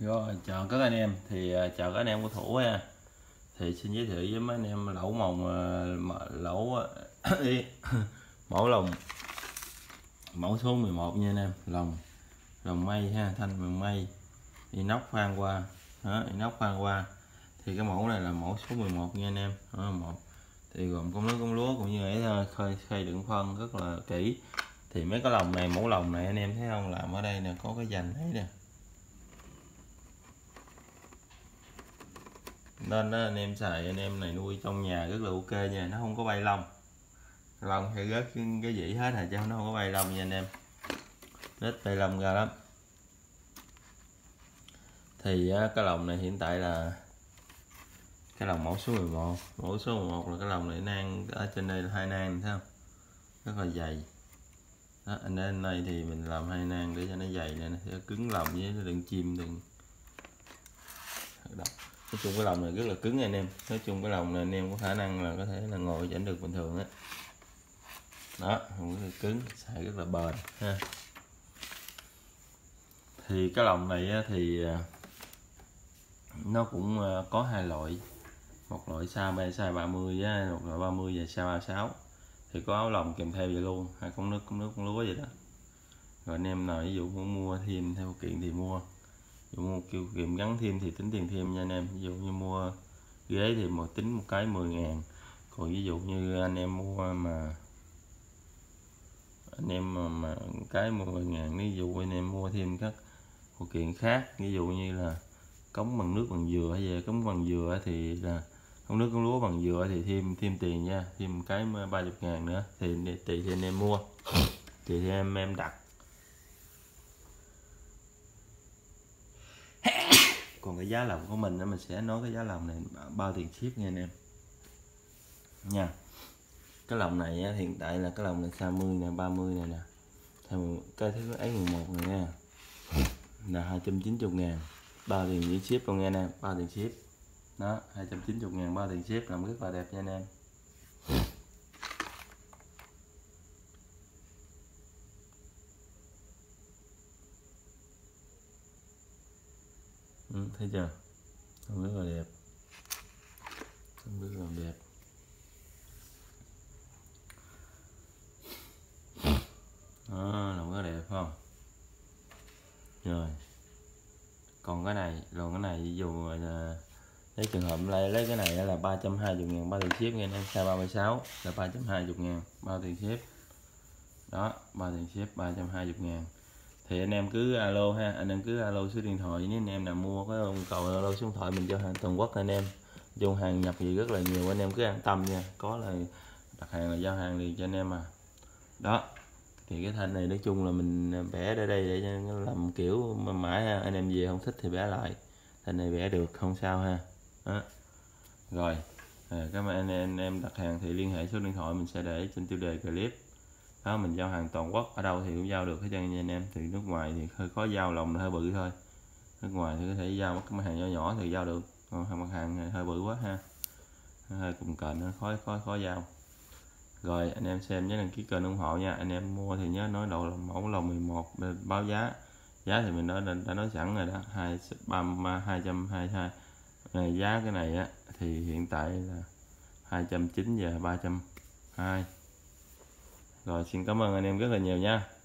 Rồi chào các anh em, thì chào các anh em của Thủ nha. Thì xin giới thiệu với mấy anh em lẩu mồng mẫu lòng mẫu số 11 nha anh em, lòng mây ha, thanh mềm mây inox khoan qua đó, inox khoan qua. Thì cái mẫu này là mẫu số 11 nha anh em đó, thì gồm con lúa cũng như ấy, khơi đựng phân rất là kỹ. Thì mấy cái lòng này, mẫu lòng này anh em thấy không, làm ở đây nè có cái dành ấy nè, nên đó, anh em xài anh em này nuôi trong nhà rất là ok nha, nó không có bay lông hay rớt cái dĩ hết hả, chứ nó không có bay lông nha anh em, ít bay lông ra lắm. Thì cái lồng này hiện tại là cái lồng mẫu số 11, mẫu số 11 là cái lồng này nang ở trên đây là 2 nang, thấy không, rất là dày đó. Anh đến đây thì mình làm 2 nang để cho nó dày nè, nó cứng lồng với đựng chim đừng. Nói chung cái lồng này rất là cứng anh em, nói chung cái lồng này anh em có khả năng là có thể là ngồi chỉnh được bình thường á đó, không có cứng, xài rất là bền ha. Thì cái lồng này thì nó cũng có 2 loại, một loại size 30 với một loại 30 và size 36, thì có áo lồng kèm theo vậy luôn, hay con nước con lúa vậy đó. Rồi anh em nào ví dụ muốn mua thêm theo kiện thì mua, mua kêu kiệm gắn thêm thì tính tiền thêm nha anh em. Ví dụ như mua ghế thì một tính một cái 10.000, còn ví dụ như anh em mua mà anh em mà cái 10.000, ví dụ anh em mua thêm các phụ kiện khác, ví dụ như là cống bằng nước bằng dừa hay về cống bằng dừa thì là cống nước cống lúa bằng dừa thì thêm tiền nha, thêm cái 30.000 nữa thì tùy thì anh em mua, tùy thì em đặt. Còn cái giá lòng của mình đó, mình sẽ nói cái giá lòng này bao tiền ship nha anh em nha. Cái lòng này á, hiện tại là cái lòng này 20 nè, 30 này nè, cái thứ ấy 11 này nha, là 290.000 bao tiền với ship luôn nha anh em, bao tiền ship đó, 290.000 bao tiền ship, làm rất là đẹp nha anh em. Thấy chưa, rất là đẹp, rất là đẹp. Đó, lòng rất đẹp không. Rồi còn cái này, lòng cái này ví dụ là lấy trường hợp lấy cái này là 320.000 bao tiền ship nghe anh em, size 36 là 320.000 bao tiền ship đó, bao tiền ship 320.000. Thì anh em cứ alo ha, anh em cứ alo số điện thoại, nếu anh em nào mua cái ông cầu alo số điện thoại mình cho hàng toàn quốc anh em, dùng hàng nhập gì rất là nhiều, anh em cứ an tâm nha, có là đặt hàng là giao hàng liền cho anh em à. Đó thì cái thanh này nói chung là mình vẽ ở đây để làm kiểu mãi ha, anh em về không thích thì vẽ lại, thanh này vẽ được không sao ha. Đó. Rồi các bạn anh em đặt hàng thì liên hệ số điện thoại mình sẽ để trên tiêu đề clip. Đó, mình giao hàng toàn quốc, ở đâu thì cũng giao được hết trơn nha anh em. Thì nước ngoài thì hơi khó giao, lòng hơi bự thôi, nước ngoài thì có thể giao các mặt hàng nhỏ nhỏ thì giao được, còn mặt hàng hơi bự quá ha, hơi cùng cạnh nó khó giao. Rồi anh em xem nhớ đăng ký kênh ủng hộ nha, anh em mua thì nhớ nói đầu mẫu lòng 11 báo giá, giá thì mình đã nói sẵn rồi đó, 222. Giá cái này á, thì hiện tại là 290 và 320. Rồi xin cảm ơn anh em rất là nhiều nha.